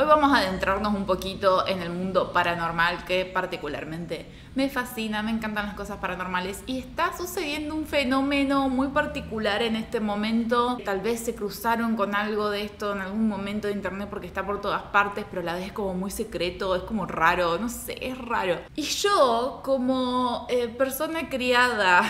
Hoy vamos a adentrarnos un poquito en el mundo paranormal que particularmente me fascina, me encantan las cosas paranormales y está sucediendo un fenómeno muy particular en este momento. Tal vez se cruzaron con algo de esto en algún momento de internet porque está por todas partes, pero a la vez es como muy secreto, es como raro, no sé, es raro. Y yo como persona criada...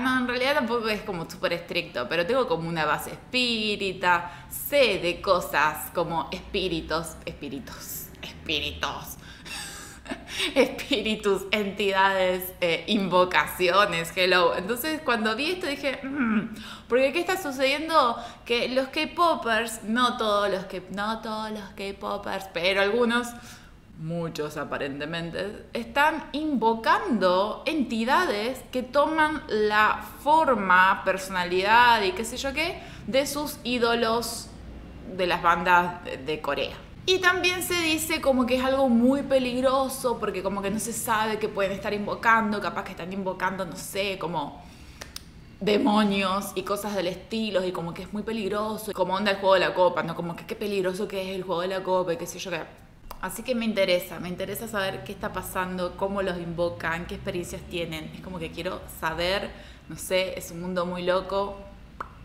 No, en realidad tampoco es como súper estricto, pero tengo como una base espírita, sé de cosas como espíritus, entidades, invocaciones, hello. Entonces cuando vi esto dije, porque ¿qué está sucediendo? Que los K-Poppers, no todos los K-Poppers, pero algunos... muchos aparentemente, están invocando entidades que toman la forma, personalidad y qué sé yo qué, de sus ídolos de las bandas de Corea. Y también se dice como que es algo muy peligroso porque como que no se sabe que pueden estar invocando, capaz que están invocando, no sé, como... demonios y cosas del estilo y como que es muy peligroso. Como onda el juego de la copa, ¿no? Como que qué peligroso que es el juego de la copa y qué sé yo qué. Así que me interesa saber qué está pasando, cómo los invocan, qué experiencias tienen. Es como que quiero saber, no sé, es un mundo muy loco.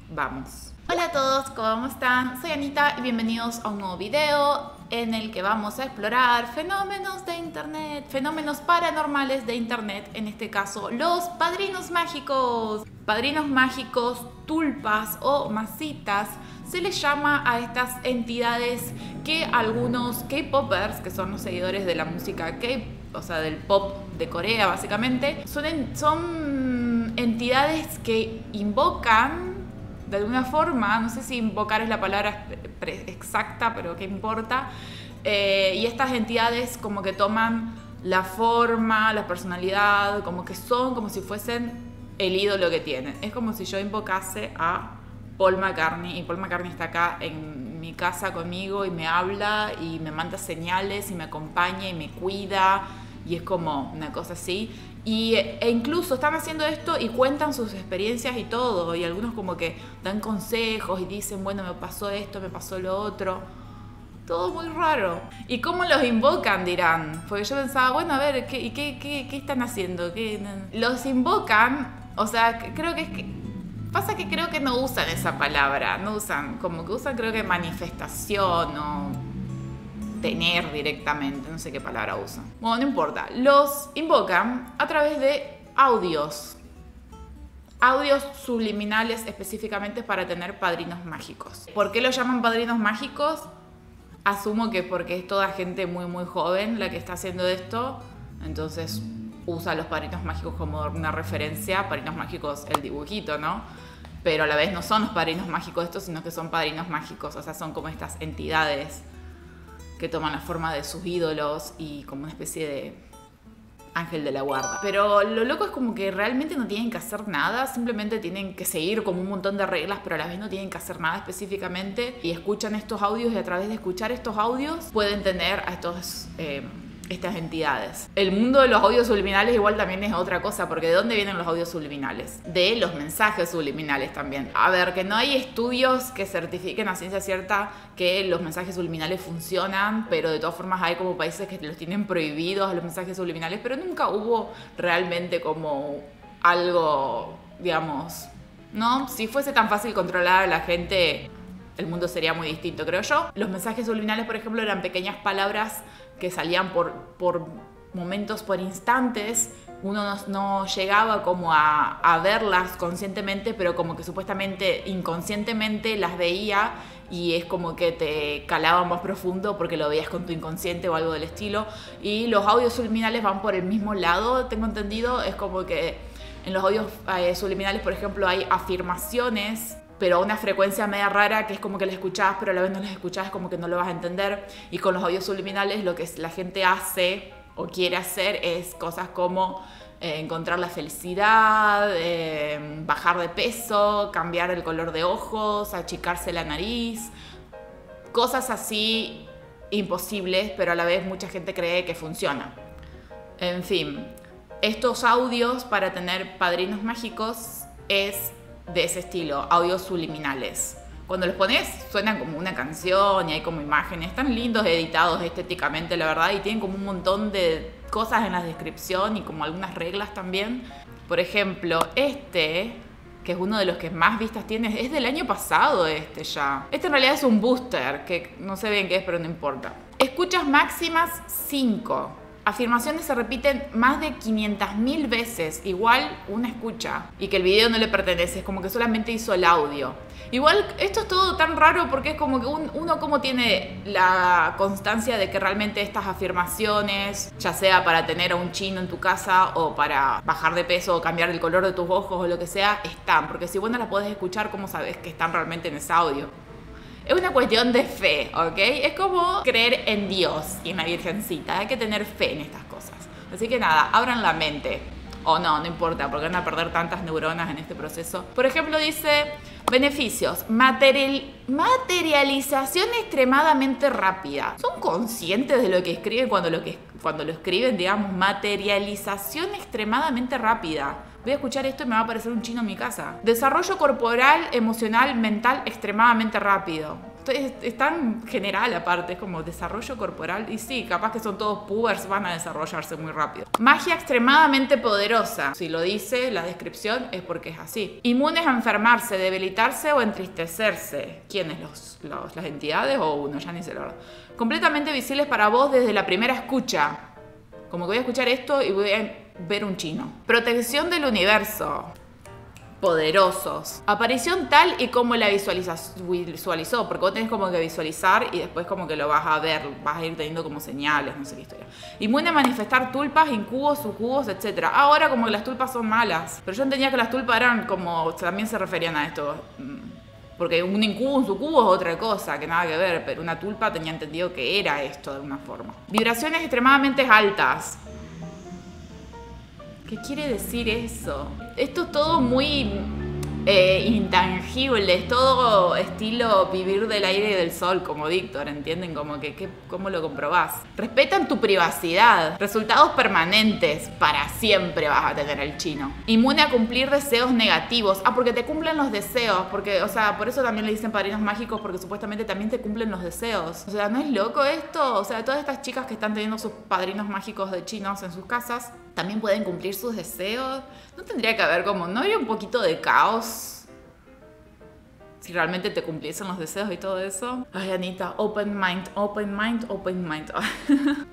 Vamos. Hola a todos, ¿cómo están? Soy Anita y bienvenidos a un nuevo video en el que vamos a explorar fenómenos de internet, fenómenos paranormales de internet, en este caso los padrinos mágicos. Padrinos mágicos, tulpas o masitas, se les llama a estas entidades que algunos K-Poppers, que son los seguidores de la música K, o sea del pop de Corea básicamente, son entidades que invocan de alguna forma, no sé si invocar es la palabra exacta, pero qué importa, y estas entidades como que toman la forma, la personalidad, como que son como si fuesen el ídolo que tienen. Es como si yo invocase a Paul McCartney, y Paul McCartney está acá en mi casa conmigo y me habla y me manda señales y me acompaña y me cuida y es como una cosa así. E incluso están haciendo esto y cuentan sus experiencias y todo, y algunos como que dan consejos y dicen, bueno, me pasó esto, me pasó lo otro. Todo muy raro. ¿Y cómo los invocan, dirán? Porque yo pensaba, bueno, a ver, ¿qué están haciendo? Los invocan, o sea, creo que es que... pasa que creo que no usan esa palabra, no usan, como que usan creo que manifestación o... tener directamente, no sé qué palabra usan. Bueno, no importa. Los invocan a través de audios. Audios subliminales específicamente para tener padrinos mágicos. ¿Por qué los llaman padrinos mágicos? Asumo que porque es toda gente muy joven la que está haciendo esto. Entonces usa a los padrinos mágicos como una referencia. Padrinos mágicos, el dibujito, ¿no? Pero a la vez no son los padrinos mágicos estos, sino que son padrinos mágicos. O sea, son como estas entidades que toman la forma de sus ídolos y como una especie de ángel de la guarda. Pero lo loco es como que realmente no tienen que hacer nada, simplemente tienen que seguir como un montón de reglas, pero a la vez no tienen que hacer nada específicamente. Y escuchan estos audios y a través de escuchar estos audios pueden tener a estos... estas entidades. El mundo de los audios subliminales igual también es otra cosa, porque ¿de dónde vienen los audios subliminales? De los mensajes subliminales también. A ver, que no hay estudios que certifiquen a ciencia cierta que los mensajes subliminales funcionan, pero de todas formas hay como países que los tienen prohibidos a los mensajes subliminales, pero nunca hubo realmente como algo, digamos, ¿no? Si fuese tan fácil controlar a la gente, el mundo sería muy distinto, creo yo. Los mensajes subliminales, por ejemplo, eran pequeñas palabras que salían por momentos, por instantes. Uno no llegaba como a verlas conscientemente, pero como que supuestamente, inconscientemente las veía y es como que te calaban más profundo porque lo veías con tu inconsciente o algo del estilo. Y los audios subliminales van por el mismo lado, tengo entendido. Es como que en los audios subliminales, por ejemplo, hay afirmaciones, pero a una frecuencia media rara que es como que la escuchás, pero a la vez no la escuchás, como que no lo vas a entender. Y con los audios subliminales lo que la gente hace o quiere hacer es cosas como encontrar la felicidad, bajar de peso, cambiar el color de ojos, achicarse la nariz, cosas así imposibles, pero a la vez mucha gente cree que funciona. En fin, estos audios para tener padrinos mágicos es... de ese estilo, audios subliminales. Cuando los pones suenan como una canción y hay como imágenes. Están lindos, editados estéticamente, la verdad. Y tienen como un montón de cosas en la descripción y como algunas reglas también. Por ejemplo, este, que es uno de los que más vistas tiene, es del año pasado este ya. Este en realidad es un booster, que no sé bien qué es, pero no importa. Escuchas máximas 5. Afirmaciones se repiten más de 500.000 veces, igual una escucha. Y que el video no le pertenece, es como que solamente hizo el audio. Igual esto es todo tan raro porque es como que uno como tiene la constancia de que realmente estas afirmaciones, ya sea para tener a un chino en tu casa o para bajar de peso o cambiar el color de tus ojos o lo que sea, están. Porque si vos no las podés escuchar, ¿cómo sabés que están realmente en ese audio? Es una cuestión de fe, ¿ok? Es como creer en Dios y en la Virgencita. Hay que tener fe en estas cosas. Así que nada, abran la mente. O no, no importa, porque van a perder tantas neuronas en este proceso. Por ejemplo, dice, beneficios, materialización extremadamente rápida. ¿Son conscientes de lo que escriben cuando lo escriben, digamos, materialización extremadamente rápida? Voy a escuchar esto y me va a aparecer un chino en mi casa. Desarrollo corporal, emocional, mental extremadamente rápido. Esto es tan general aparte, es como desarrollo corporal. Y sí, capaz que son todos pubers, van a desarrollarse muy rápido. Magia extremadamente poderosa. Si lo dice la descripción es porque es así. Inmunes a enfermarse, debilitarse o entristecerse. ¿Quiénes? ¿Las entidades o uno? Ya ni sé la verdad. Completamente visibles para vos desde la primera escucha. Como que voy a escuchar esto y voy a ver un chino. Protección del universo. Poderosos. Aparición tal y como la visualizó. Porque vos tenés como que visualizar y después como que lo vas a ver. Vas a ir teniendo como señales, no sé qué historia. Inmune a manifestar tulpas, incubos, sucubos, etc. Ahora como que las tulpas son malas. Pero yo entendía que las tulpas eran como... También se referían a esto. Porque un incubo, un sucubo es otra cosa, que nada que ver. Pero una tulpa tenía entendido que era esto de alguna forma. Vibraciones extremadamente altas. ¿Qué quiere decir eso? Esto es todo muy intangible, es todo estilo vivir del aire y del sol, como Víctor, ¿entienden? Como que ¿cómo lo comprobás? Respetan tu privacidad, resultados permanentes, para siempre vas a tener el chino. Inmune a cumplir deseos negativos. Ah, porque te cumplen los deseos, porque, o sea, por eso también le dicen padrinos mágicos, porque supuestamente también te cumplen los deseos. O sea, ¿no es loco esto? O sea, todas estas chicas que están teniendo sus padrinos mágicos de chinos en sus casas, también pueden cumplir sus deseos. ¿No tendría que haber como, no habría un poquito de caos? Si realmente te cumpliesen los deseos y todo eso. Ay, Anita, open mind, open mind, open mind.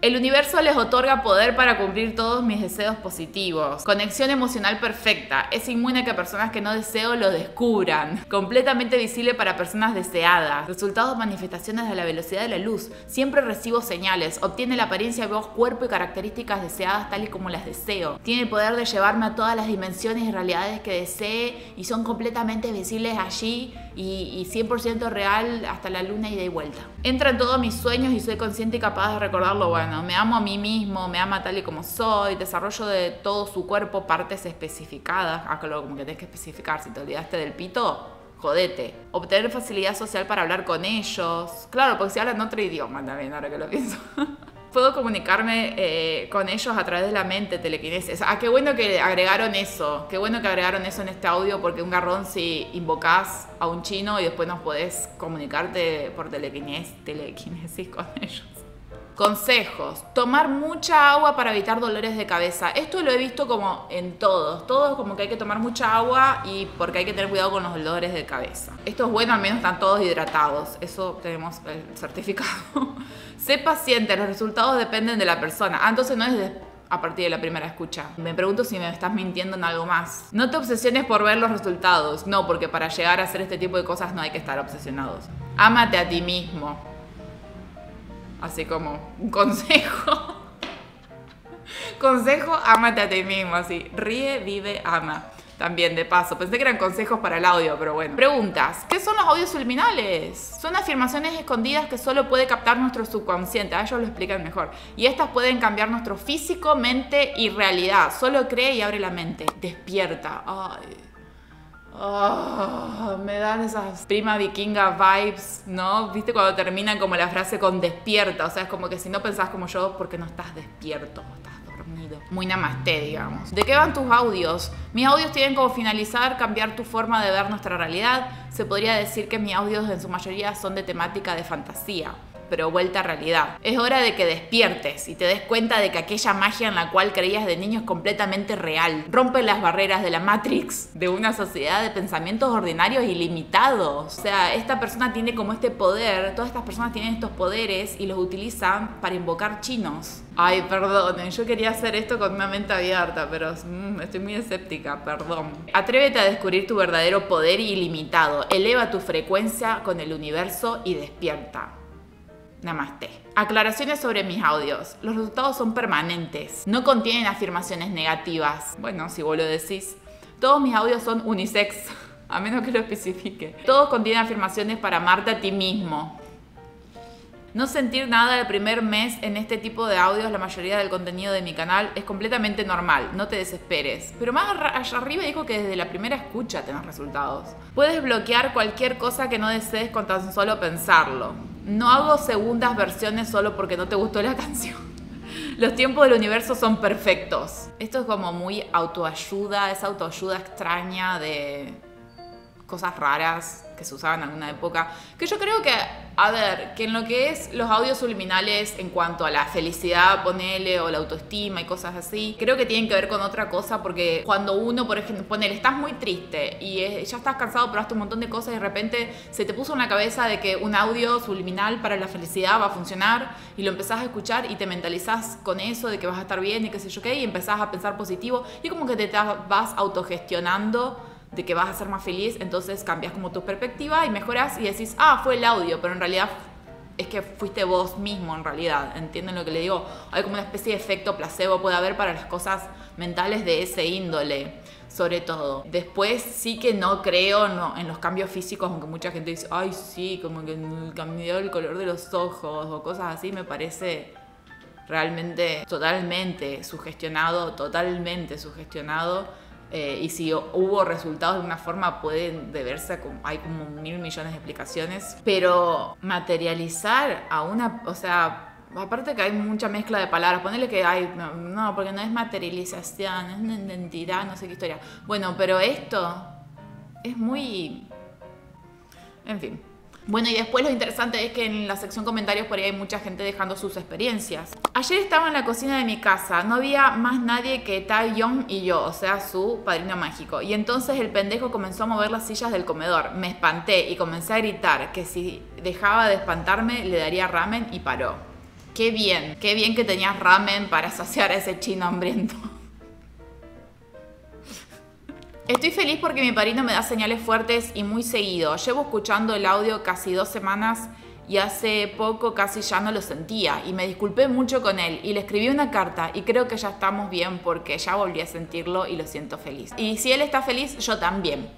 El universo les otorga poder para cumplir todos mis deseos positivos. Conexión emocional perfecta. Es inmune a que personas que no deseo lo descubran. Completamente visible para personas deseadas. Resultados, manifestaciones de la velocidad de la luz. Siempre recibo señales. Obtiene la apariencia, voz, cuerpo y características deseadas tal y como las deseo. Tiene el poder de llevarme a todas las dimensiones y realidades que desee y son completamente visibles allí. Y 100% real hasta la luna y de vuelta. Entra en todos mis sueños y soy consciente y capaz de recordar lo bueno. Me amo a mí mismo, me ama tal y como soy. Desarrollo de todo su cuerpo, partes especificadas. Ah, claro, como que tenés que especificar. Si te olvidaste del pito, jodete. Obtener facilidad social para hablar con ellos. Claro, porque se hablan otro idioma también, ahora que lo pienso. Puedo comunicarme con ellos a través de la mente, telequinesis. Ah, qué bueno que agregaron eso. Qué bueno que agregaron eso en este audio, porque un garrón si invocás a un chino y después no podés comunicarte por telequinesis con ellos. Consejos. Tomar mucha agua para evitar dolores de cabeza. Esto lo he visto como en todos. Todos como que hay que tomar mucha agua y porque hay que tener cuidado con los dolores de cabeza. Esto es bueno, al menos están todos hidratados. Eso tenemos el certificado. Sé paciente, los resultados dependen de la persona. Ah, entonces no es a partir de la primera escucha. Me pregunto si me estás mintiendo en algo más. No te obsesiones por ver los resultados. No, porque para llegar a hacer este tipo de cosas no hay que estar obsesionados. Ámate a ti mismo. Así como un consejo. Consejo, ámate a ti mismo, así. Ríe, vive, ama. También, de paso. Pensé que eran consejos para el audio, pero bueno. Preguntas. ¿Qué son los audios subliminales? Son afirmaciones escondidas que solo puede captar nuestro subconsciente. A ellos lo explican mejor. Y estas pueden cambiar nuestro físico, mente y realidad. Solo cree y abre la mente. Despierta. Ay. Oh, me dan esas prima vikinga vibes, ¿no? ¿Viste cuando terminan como la frase con despierta? O sea, es como que si no pensás como yo, porque no estás despierto, estás dormido. sonido. Muy namasté, digamos. ¿De qué van tus audios? Mis audios tienen como finalizar, cambiar tu forma de ver nuestra realidad. Se podría decir que mis audios en su mayoría son de temática de fantasía, pero vuelta a realidad. Es hora de que despiertes y te des cuenta de que aquella magia en la cual creías de niño es completamente real. Rompe las barreras de la Matrix, de una sociedad de pensamientos ordinarios y limitados. O sea, esta persona tiene como este poder, todas estas personas tienen estos poderes y los utilizan para invocar chinos. Ay, perdonen, yo quería hacer esto con una mente abierta, pero estoy muy escéptica, perdón. Atrévete a descubrir tu verdadero poder ilimitado. Eleva tu frecuencia con el universo y despierta. Namaste. Aclaraciones sobre mis audios. Los resultados son permanentes. No contienen afirmaciones negativas. Bueno, si vos lo decís. Todos mis audios son unisex, a menos que lo especifique. Todos contienen afirmaciones para amarte a ti mismo. No sentir nada el primer mes en este tipo de audios, la mayoría del contenido de mi canal, es completamente normal, no te desesperes. Pero más allá arriba dijo que desde la primera escucha tenés resultados. Puedes bloquear cualquier cosa que no desees con tan solo pensarlo. No hago segundas versiones solo porque no te gustó la canción. Los tiempos del universo son perfectos. Esto es como muy autoayuda, esa autoayuda extraña de cosas raras que se usaban en alguna época, que yo creo que, a ver, que en lo que es los audios subliminales en cuanto a la felicidad, ponele, o la autoestima y cosas así, creo que tienen que ver con otra cosa, porque cuando uno, por ejemplo, ponele, estás muy triste y ya estás cansado, probaste un montón de cosas y de repente se te puso en la cabeza de que un audio subliminal para la felicidad va a funcionar y lo empezás a escuchar y te mentalizás con eso de que vas a estar bien y qué sé yo qué, y empezás a pensar positivo y como que te vas autogestionando de que vas a ser más feliz, entonces cambias como tu perspectiva y mejoras y decís, ah, fue el audio, pero en realidad es que fuiste vos mismo en realidad, ¿entienden lo que le digo? Hay como una especie de efecto placebo puede haber para las cosas mentales de ese índole, sobre todo. Después sí que no creo en los cambios físicos, aunque mucha gente dice, ay sí, como que cambió el color de los ojos o cosas así, me parece realmente totalmente sugestionado. Y si hubo resultados de una forma pueden deberse a como, hay como 1000 millones de explicaciones, pero materializar a una, o sea, aparte que hay mucha mezcla de palabras, ponele que hay, no, porque no es materialización, es una identidad, no sé qué historia. Bueno, pero esto es muy, en fin. Bueno, y después lo interesante es que en la sección comentarios por ahí hay mucha gente dejando sus experiencias. Ayer estaba en la cocina de mi casa, no había más nadie que Taehyung y yo, o sea, su padrino mágico. Y entonces el pendejo comenzó a mover las sillas del comedor. Me espanté y comencé a gritar que si dejaba de espantarme le daría ramen y paró. Qué bien que tenías ramen para saciar a ese chino hambriento. Estoy feliz porque mi padrino me da señales fuertes y muy seguido. Llevo escuchando el audio casi 2 semanas y hace poco casi ya no lo sentía. Y me disculpé mucho con él y le escribí una carta y creo que ya estamos bien porque ya volví a sentirlo y lo siento feliz. Y si él está feliz, yo también.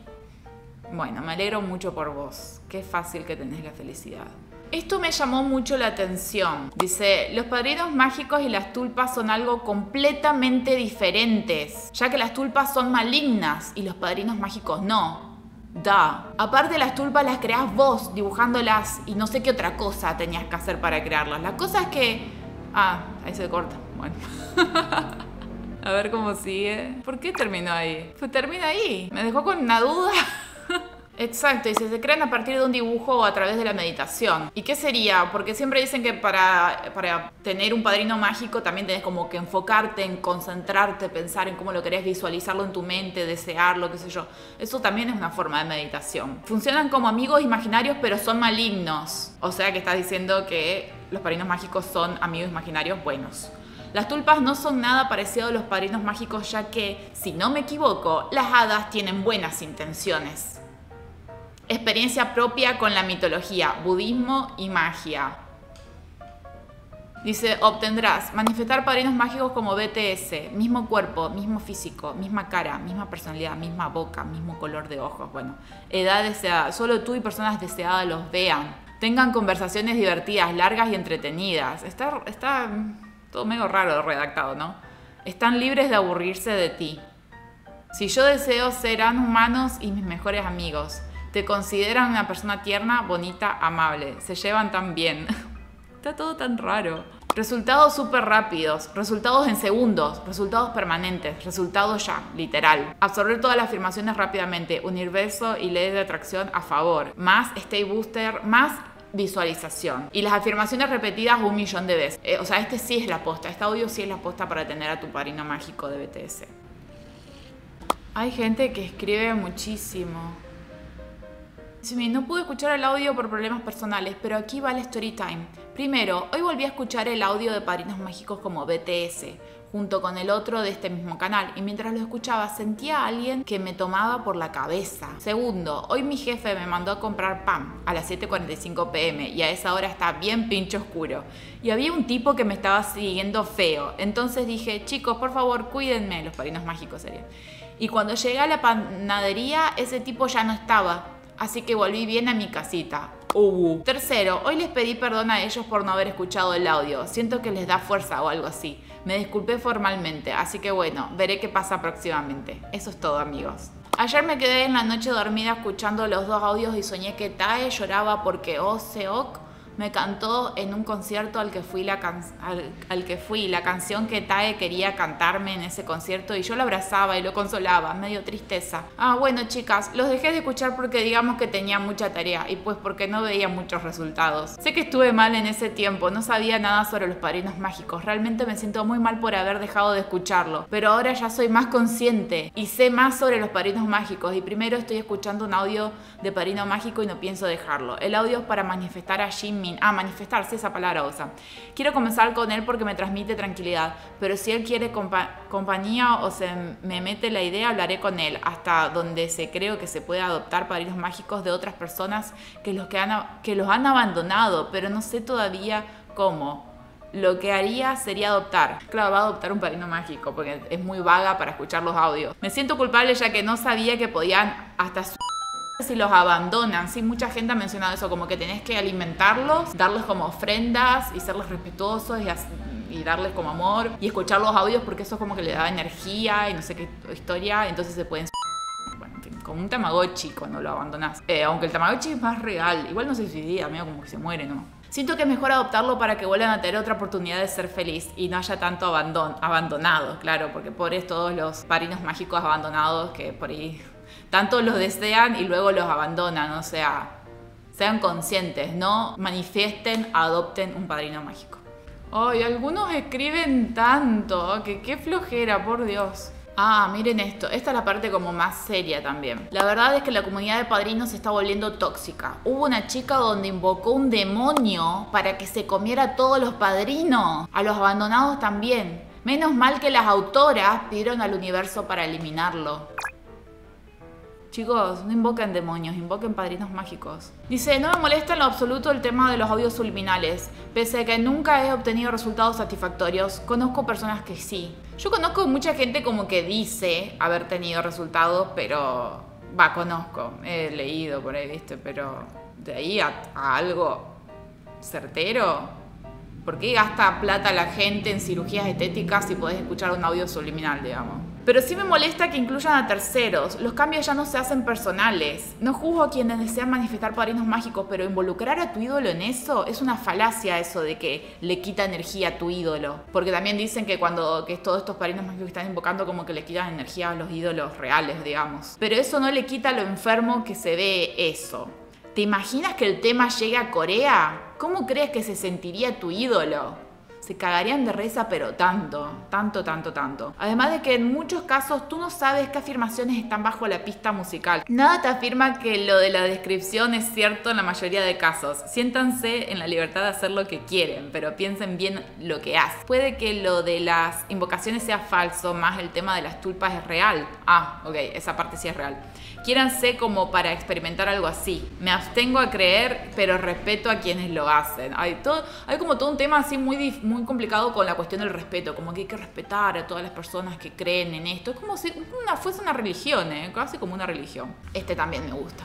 Bueno, me alegro mucho por vos. Qué fácil que tenés la felicidad. Esto me llamó mucho la atención. Dice, los padrinos mágicos y las tulpas son algo completamente diferentes, ya que las tulpas son malignas y los padrinos mágicos no. Da. Aparte las tulpas las creás vos dibujándolas y no sé qué otra cosa tenías que hacer para crearlas. La cosa es que... Ah, ahí se corta. Bueno. A ver cómo sigue. ¿Por qué terminó ahí? Pues termina ahí. Me dejó con una duda. Exacto, y se crean a partir de un dibujo o a través de la meditación. ¿Y qué sería? Porque siempre dicen que para tener un padrino mágico también tenés como que enfocarte en concentrarte, pensar en cómo lo querés, visualizarlo en tu mente, desearlo, qué sé yo. Eso también es una forma de meditación. Funcionan como amigos imaginarios, pero son malignos. O sea que estás diciendo que los padrinos mágicos son amigos imaginarios buenos. Las tulpas no son nada parecido a los padrinos mágicos, ya que, si no me equivoco, las hadas tienen buenas intenciones. Experiencia propia con la mitología, budismo y magia. Dice, obtendrás manifestar padrinos mágicos como BTS, mismo cuerpo, mismo físico, misma cara, misma personalidad, misma boca, mismo color de ojos, bueno, edad deseada, solo tú y personas deseadas los vean. Tengan conversaciones divertidas, largas y entretenidas. Está todo medio raro redactado, ¿no? Están libres de aburrirse de ti. Si yo deseo, serán humanos y mis mejores amigos. Te consideran una persona tierna, bonita, amable. Se llevan tan bien. Está todo tan raro. Resultados súper rápidos, resultados en segundos, resultados permanentes, resultados ya, literal. Absorber todas las afirmaciones rápidamente, universo y ley de atracción a favor, más stay booster, más visualización. Y las afirmaciones repetidas 1.000.000 de veces. O sea, este sí es la posta, este audio sí es la posta para tener a tu padrino mágico de BTS. Hay gente que escribe muchísimo. No pude escuchar el audio por problemas personales, pero aquí va el story time. Primero, hoy volví a escuchar el audio de Padrinos Mágicos como BTS, junto con el otro de este mismo canal, y mientras lo escuchaba sentía a alguien que me tomaba por la cabeza. Segundo, hoy mi jefe me mandó a comprar pan a las 7:45 p.m. y a esa hora está bien pincho oscuro. Y había un tipo que me estaba siguiendo feo, entonces dije, chicos, por favor, cuídenme, los Padrinos Mágicos serían. Y cuando llegué a la panadería, ese tipo ya no estaba. Así que volví bien a mi casita. Tercero, hoy les pedí perdón a ellos por no haber escuchado el audio. Siento que les da fuerza o algo así. Me disculpé formalmente, así que bueno, veré qué pasa próximamente. Eso es todo, amigos. Ayer me quedé en la noche dormida escuchando los dos audios y soñé que Tae lloraba porque Oh Seok me cantó en un concierto al que fui, la canción que Tae quería cantarme en ese concierto, y yo lo abrazaba y lo consolaba, medio tristeza. Ah, bueno, chicas, los dejé de escuchar porque digamos que tenía mucha tarea y pues porque no veía muchos resultados. Sé que estuve mal en ese tiempo, no sabía nada sobre los padrinos mágicos, realmente me siento muy mal por haber dejado de escucharlo, pero ahora ya soy más consciente y sé más sobre los padrinos mágicos, y primero estoy escuchando un audio de padrino mágico y no pienso dejarlo. El audio es para manifestar a Jimmy. Ah, manifestarse, esa palabra usa. Quiero comenzar con él porque me transmite tranquilidad, pero si él quiere compañía o se me mete la idea, hablaré con él hasta donde se creo que se puede adoptar padrinos mágicos de otras personas que los han abandonado, pero no sé todavía cómo. Lo que haría sería adoptar. Claro, va a adoptar un padrino mágico porque es muy vaga para escuchar los audios. Me siento culpable ya que no sabía que podían hasta su... si los abandonan, sí, mucha gente ha mencionado eso, como que tenés que alimentarlos, darles como ofrendas y serles respetuosos y darles como amor y escuchar los audios porque eso como que le da energía y no sé qué historia, entonces se pueden... Bueno, en fin, como un tamagotchi cuando lo abandonás. Aunque el tamagotchi es más real, igual no se suicida, medio como que se muere, ¿no? Siento que es mejor adoptarlo para que vuelvan a tener otra oportunidad de ser feliz y no haya tanto abandonado, claro, porque pobres todos los padrinos mágicos abandonados que por ahí tanto los desean y luego los abandonan, o sea, sean conscientes, no manifiesten, adopten un padrino mágico. Ay, algunos escriben tanto, que qué flojera, por Dios. Ah, miren esto, esta es la parte como más seria también. La verdad es que la comunidad de padrinos se está volviendo tóxica. Hubo una chica donde invocó un demonio para que se comiera a todos los padrinos, a los abandonados también. Menos mal que las autoras pidieron al universo para eliminarlo. Chicos, no invoquen demonios, invoquen padrinos mágicos. Dice, no me molesta en lo absoluto el tema de los audios subliminales, pese a que nunca he obtenido resultados satisfactorios. Conozco personas que sí. Yo conozco mucha gente como que dice haber tenido resultados, pero... Va, conozco, he leído por ahí, viste, pero de ahí a algo certero. ¿Por qué gasta plata la gente en cirugías estéticas si podés escuchar un audio subliminal, digamos? Pero sí me molesta que incluyan a terceros. Los cambios ya no se hacen personales. No juzgo a quienes desean manifestar padrinos mágicos, pero involucrar a tu ídolo en eso es una falacia, eso de que le quita energía a tu ídolo. Porque también dicen que que todos estos padrinos mágicos están invocando como que le quitan energía a los ídolos reales, digamos. Pero eso no le quita lo enfermo que se ve eso. ¿Te imaginas que el tema llegue a Corea? ¿Cómo crees que se sentiría tu ídolo? Se cagarían de risa, pero tanto. Además de que en muchos casos tú no sabes qué afirmaciones están bajo la pista musical. Nada te afirma que lo de la descripción es cierto en la mayoría de casos. Siéntanse en la libertad de hacer lo que quieren, pero piensen bien lo que hacen. Puede que lo de las invocaciones sea falso, más el tema de las tulpas es real. Ah, ok, esa parte sí es real. Quiéranse como para experimentar algo así. Me abstengo a creer, pero respeto a quienes lo hacen. Hay como todo un tema así muy complicado con la cuestión del respeto, como que hay que respetar a todas las personas que creen en esto. Es como si fuese una religión, casi como una religión. Este también me gusta.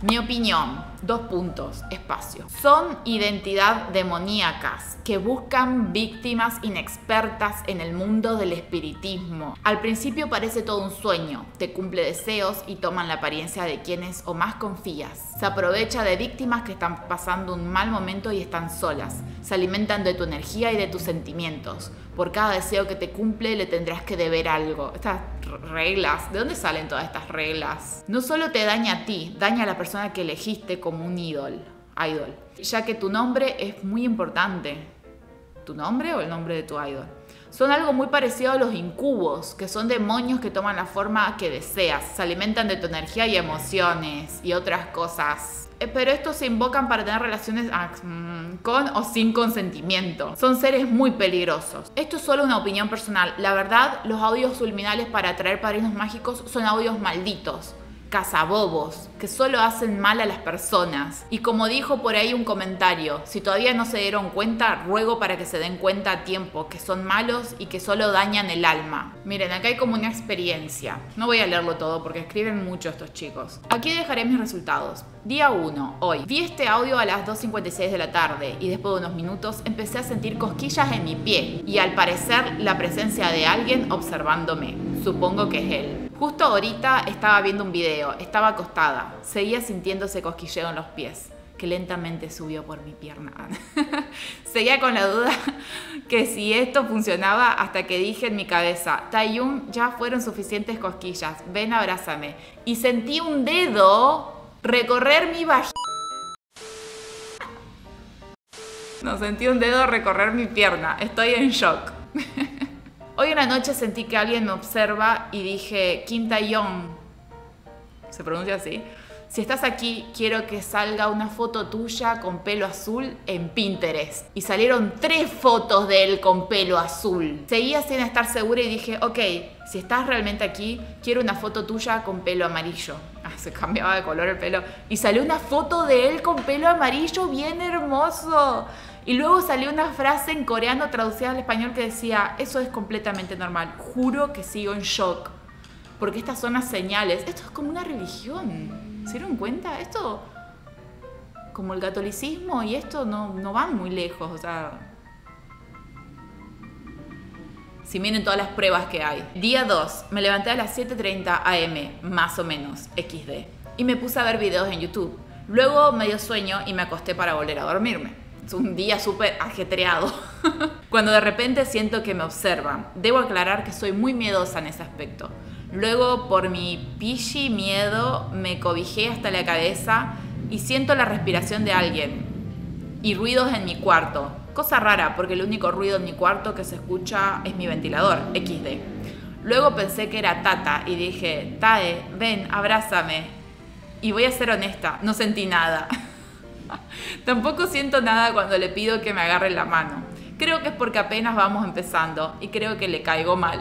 Mi opinión, 2 puntos, espacio. Son identidad demoníacas que buscan víctimas inexpertas en el mundo del espiritismo. Al principio parece todo un sueño, te cumple deseos y toman la apariencia de quienes o más confías. Se aprovecha de víctimas que están pasando un mal momento y están solas. Se alimentan de tu energía y de tus sentimientos. Por cada deseo que te cumple le tendrás que deber algo. Estas reglas, ¿de dónde salen todas estas reglas? No solo te daña a ti, daña a la persona que elegiste como un idol, ya que tu nombre es muy importante. ¿Tu nombre o el nombre de tu idol? Son algo muy parecido a los incubos, que son demonios que toman la forma que deseas. Se alimentan de tu energía y emociones y otras cosas. Pero estos se invocan para tener relaciones con o sin consentimiento. Son seres muy peligrosos. Esto es solo una opinión personal. La verdad, los audios subliminales para atraer padrinos mágicos son audios malditos, cazabobos, que solo hacen mal a las personas. Y como dijo por ahí un comentario, si todavía no se dieron cuenta, ruego para que se den cuenta a tiempo, que son malos y que solo dañan el alma. Miren, acá hay como una experiencia. No voy a leerlo todo porque escriben mucho estos chicos. Aquí dejaré mis resultados. Día 1, hoy. Vi este audio a las 2:56 de la tarde y después de unos minutos empecé a sentir cosquillas en mi pie y al parecer la presencia de alguien observándome. Supongo que es él. Justo ahorita estaba viendo un video, estaba acostada, seguía sintiéndose cosquilleo en los pies, que lentamente subió por mi pierna. Seguía con la duda que si esto funcionaba hasta que dije en mi cabeza, Taehyung, ya fueron suficientes cosquillas, ven, abrázame. Y sentí un dedo recorrer mi vagina. No, sentí un dedo recorrer mi pierna, estoy en shock. Hoy en la noche sentí que alguien me observa y dije, Kim Taeyong, ¿se pronuncia así? Si estás aquí, quiero que salga una foto tuya con pelo azul en Pinterest. Y salieron 3 fotos de él con pelo azul. Seguía sin estar segura y dije, ok, si estás realmente aquí, quiero una foto tuya con pelo amarillo. Ah, se cambiaba de color el pelo. Y salió una foto de él con pelo amarillo bien hermoso. Y luego salió una frase en coreano traducida al español que decía, eso es completamente normal, juro que sigo en shock, porque estas son las señales. Esto es como una religión, ¿se dieron cuenta? Esto, como el catolicismo y esto no van muy lejos, o sea... Si miren todas las pruebas que hay. Día 2, me levanté a las 7:30 am, más o menos, XD, y me puse a ver videos en YouTube. Luego me dio sueño y me acosté para volver a dormirme. Es un día súper ajetreado. Cuando de repente siento que me observan. Debo aclarar que soy muy miedosa en ese aspecto. Luego, por mi pichi miedo, me cobijé hasta la cabeza y siento la respiración de alguien. Y ruidos en mi cuarto. Cosa rara, porque el único ruido en mi cuarto que se escucha es mi ventilador, XD. Luego pensé que era Tata y dije, Tae, ven, abrázame. Y voy a ser honesta, no sentí nada. Tampoco siento nada cuando le pido que me agarre la mano. Creo que es porque apenas vamos empezando y creo que le caigo mal.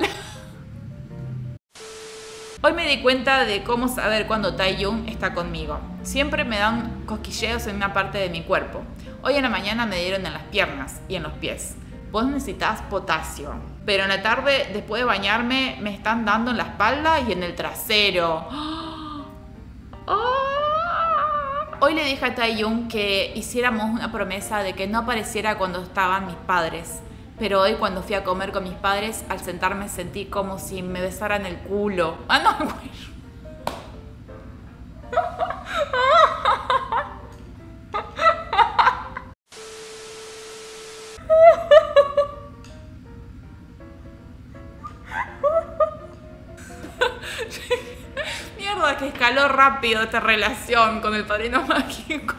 Hoy me di cuenta de cómo saber cuando Taehyung está conmigo. Siempre me dan cosquilleos en una parte de mi cuerpo. Hoy en la mañana me dieron en las piernas y en los pies. Vos necesitás potasio. Pero en la tarde, después de bañarme, me están dando en la espalda y en el trasero. ¡Oh! Hoy le dije a Taehyung que hiciéramos una promesa de que no apareciera cuando estaban mis padres. Pero hoy cuando fui a comer con mis padres, al sentarme sentí como si me besaran el culo. ¡Ah, no! Que escaló rápido esta relación con el padrino mágico.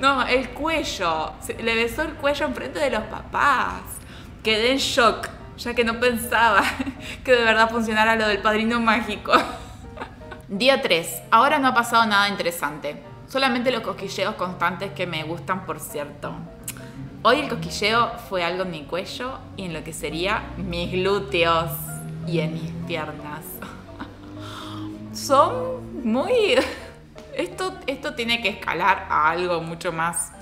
No, el cuello. Le besó el cuello enfrente de los papás. Quedé en shock, ya que no pensaba que de verdad funcionara lo del padrino mágico. Día 3. Ahora no ha pasado nada interesante. Solamente los cosquilleos constantes que me gustan, por cierto. Hoy el cosquilleo fue algo en mi cuello y en lo que sería mis glúteos y en mis piernas. Son muy... Esto tiene que escalar a algo mucho más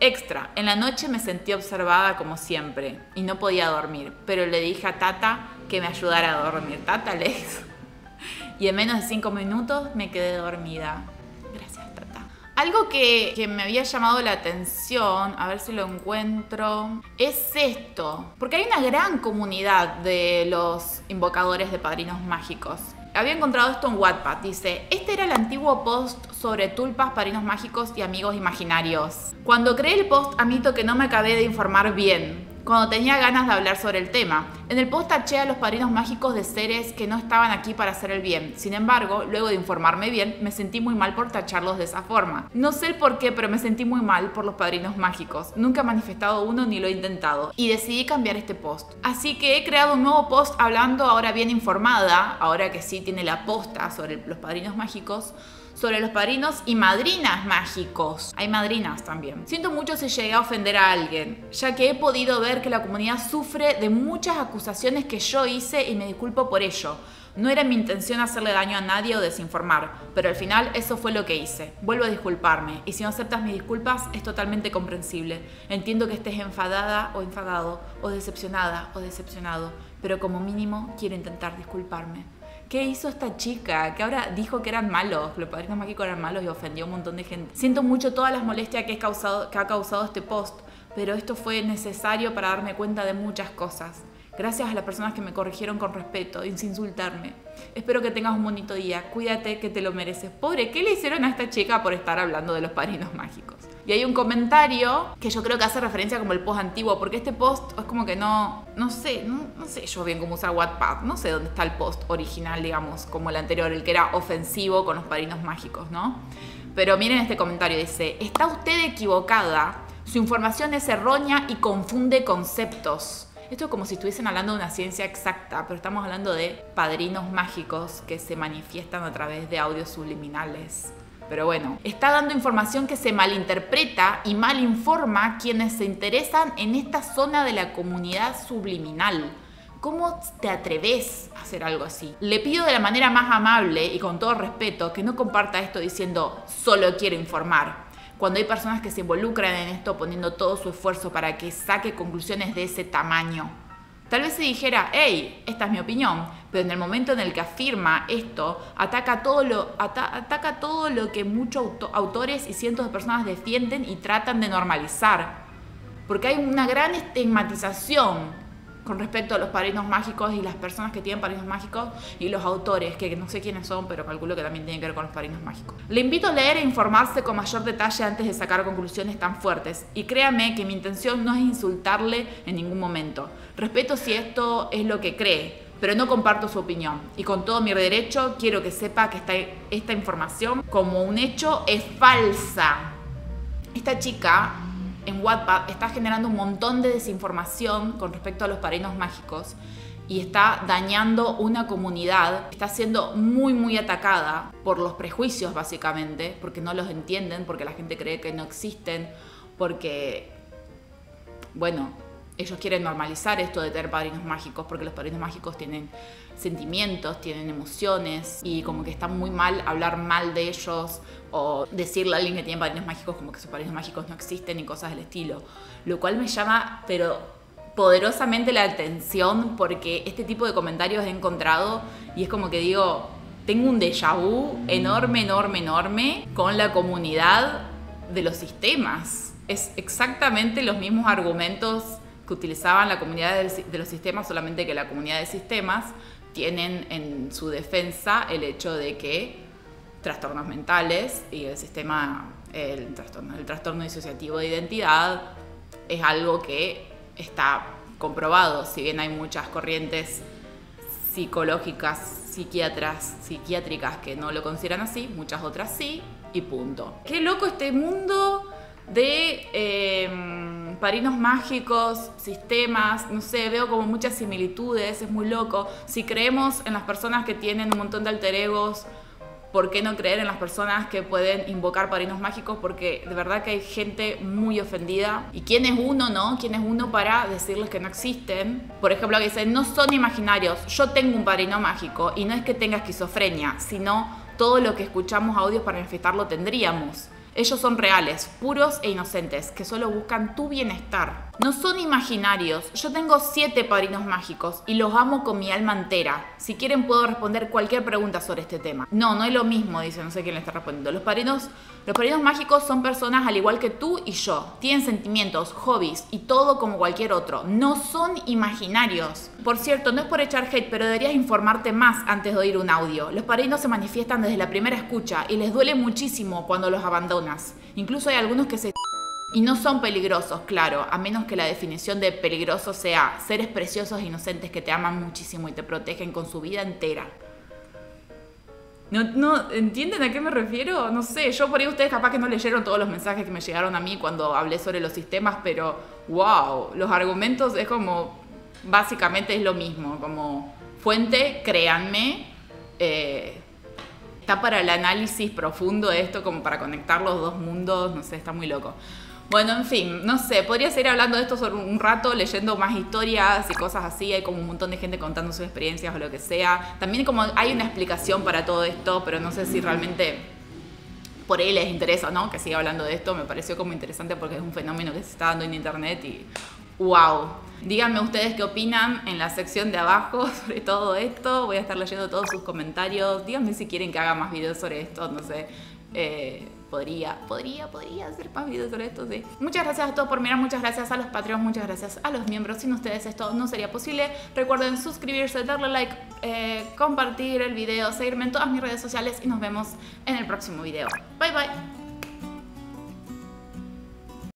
extra. En la noche me sentí observada como siempre y no podía dormir, pero le dije a Tata que me ayudara a dormir. Tata, y en menos de 5 minutos me quedé dormida. Algo que me había llamado la atención, a ver si lo encuentro, es esto. Porque hay una gran comunidad de los invocadores de Padrinos Mágicos. Había encontrado esto en Wattpad. Dice, este era el antiguo post sobre tulpas, padrinos mágicos y amigos imaginarios. Cuando creé el post, admito que no me acabé de informar bien. Cuando tenía ganas de hablar sobre el tema. En el post taché a los padrinos mágicos de seres que no estaban aquí para hacer el bien. Sin embargo, luego de informarme bien, me sentí muy mal por tacharlos de esa forma. No sé el por qué, pero me sentí muy mal por los padrinos mágicos. Nunca he manifestado uno ni lo he intentado. Y decidí cambiar este post. Así que he creado un nuevo post hablando ahora bien informada, ahora que sí tiene la posta sobre los padrinos mágicos, sobre los padrinos y madrinas mágicos. Hay madrinas también. Siento mucho si llegué a ofender a alguien, ya que he podido ver que la comunidad sufre de muchas acusaciones que yo hice y me disculpo por ello. No era mi intención hacerle daño a nadie o desinformar, pero al final eso fue lo que hice. Vuelvo a disculparme y si no aceptas mis disculpas es totalmente comprensible. Entiendo que estés enfadada o enfadado o decepcionada o decepcionado, pero como mínimo quiero intentar disculparme. ¿Qué hizo esta chica? Que ahora dijo que eran malos, los padrinos mágicos eran malos y ofendió a un montón de gente. Siento mucho todas las molestias que ha causado este post, pero esto fue necesario para darme cuenta de muchas cosas. Gracias a las personas que me corrigieron con respeto y sin insultarme. Espero que tengas un bonito día. Cuídate, que te lo mereces. Pobre, ¿qué le hicieron a esta chica por estar hablando de los padrinos mágicos? Y hay un comentario que yo creo que hace referencia como el post antiguo, porque este post es como que no sé yo bien cómo usar Wattpad, no sé dónde está el post original, digamos, como el anterior, el que era ofensivo con los padrinos mágicos, ¿no? Pero miren este comentario, dice, está usted equivocada, su información es errónea y confunde conceptos. Esto es como si estuviesen hablando de una ciencia exacta, pero estamos hablando de padrinos mágicos que se manifiestan a través de audios subliminales. Pero bueno, está dando información que se malinterpreta y malinforma a quienes se interesan en esta zona de la comunidad subliminal. ¿Cómo te atreves a hacer algo así? Le pido de la manera más amable y con todo respeto que no comparta esto diciendo solo quiero informar. Cuando hay personas que se involucran en esto poniendo todo su esfuerzo para que saque conclusiones de ese tamaño. Tal vez se dijera, hey, esta es mi opinión, pero en el momento en el que afirma esto, ataca todo lo que muchos autores y cientos de personas defienden y tratan de normalizar. Porque hay una gran estigmatización con respecto a los padrinos mágicos y las personas que tienen padrinos mágicos y los autores, que no sé quiénes son, pero calculo que también tienen que ver con los padrinos mágicos. Le invito a leer e informarse con mayor detalle antes de sacar conclusiones tan fuertes. Y créame que mi intención no es insultarle en ningún momento. Respeto si esto es lo que cree, pero no comparto su opinión. Y con todo mi derecho quiero que sepa que esta información, como un hecho, es falsa. Esta chica en Wattpad está generando un montón de desinformación con respecto a los padrinos mágicos y está dañando una comunidad, está siendo muy atacada por los prejuicios básicamente, porque no los entienden, porque la gente cree que no existen, porque, bueno, ellos quieren normalizar esto de tener padrinos mágicos, porque los padrinos mágicos tienen sentimientos, tienen emociones y como que está muy mal hablar mal de ellos o decirle a alguien que tiene padrinos mágicos como que sus padrinos mágicos no existen y cosas del estilo. Lo cual me llama pero poderosamente la atención porque este tipo de comentarios he encontrado y es como que digo, tengo un déjà vu enorme con la comunidad de los sistemas. Es exactamente los mismos argumentos que utilizaban la comunidad de los sistemas, solamente que la comunidad de sistemas tienen en su defensa el hecho de que trastornos mentales y el sistema, el trastorno disociativo de identidad es algo que está comprobado. Si bien hay muchas corrientes psicológicas, psiquiátricas que no lo consideran así, muchas otras sí y punto. Qué loco este mundo de padrinos mágicos, sistemas, no sé, veo como muchas similitudes, es muy loco. Si creemos en las personas que tienen un montón de alter egos, ¿por qué no creer en las personas que pueden invocar padrinos mágicos? Porque de verdad que hay gente muy ofendida. ¿Y quién es uno, no? ¿Quién es uno para decirles que no existen? Por ejemplo, que dicen, no son imaginarios. Yo tengo un padrino mágico y no es que tenga esquizofrenia, sino todo lo que escuchamos audios para manifestarlo tendríamos. Ellos son reales, puros e inocentes, que solo buscan tu bienestar. No son imaginarios. Yo tengo 7 padrinos mágicos y los amo con mi alma entera. Si quieren puedo responder cualquier pregunta sobre este tema. No, no es lo mismo, dice, no sé quién le está respondiendo. Los padrinos mágicos son personas al igual que tú y yo. Tienen sentimientos, hobbies y todo como cualquier otro. No son imaginarios. Por cierto, no es por echar hate, pero deberías informarte más antes de oír un audio. Los padrinos se manifiestan desde la primera escucha y les duele muchísimo cuando los abandonas. Incluso hay algunos que se... Y no son peligrosos, claro, a menos que la definición de peligroso sea seres preciosos e inocentes que te aman muchísimo y te protegen con su vida entera. No, ¿entienden a qué me refiero? No sé, yo por ahí ustedes capaz que no leyeron todos los mensajes que me llegaron a mí cuando hablé sobre los sistemas, pero wow, los argumentos es como, básicamente es lo mismo, como fuente, créanme, está para el análisis profundo de esto, como para conectar los dos mundos, no sé, está muy loco. Bueno, en fin, no sé, podría seguir hablando de esto sobre un rato, leyendo más historias y cosas así. Hay como un montón de gente contando sus experiencias o lo que sea. También como hay una explicación para todo esto, pero no sé si realmente por ahí les interesa o no, que siga hablando de esto. Me pareció como interesante porque es un fenómeno que se está dando en internet y wow. Díganme ustedes qué opinan en la sección de abajo sobre todo esto. Voy a estar leyendo todos sus comentarios. Díganme si quieren que haga más videos sobre esto, no sé. Podría hacer más videos sobre esto, sí. Muchas gracias a todos por mirar, muchas gracias a los Patreons, muchas gracias a los miembros. Sin ustedes esto no sería posible. Recuerden suscribirse, darle like, compartir el video, seguirme en todas mis redes sociales y nos vemos en el próximo video. Bye bye.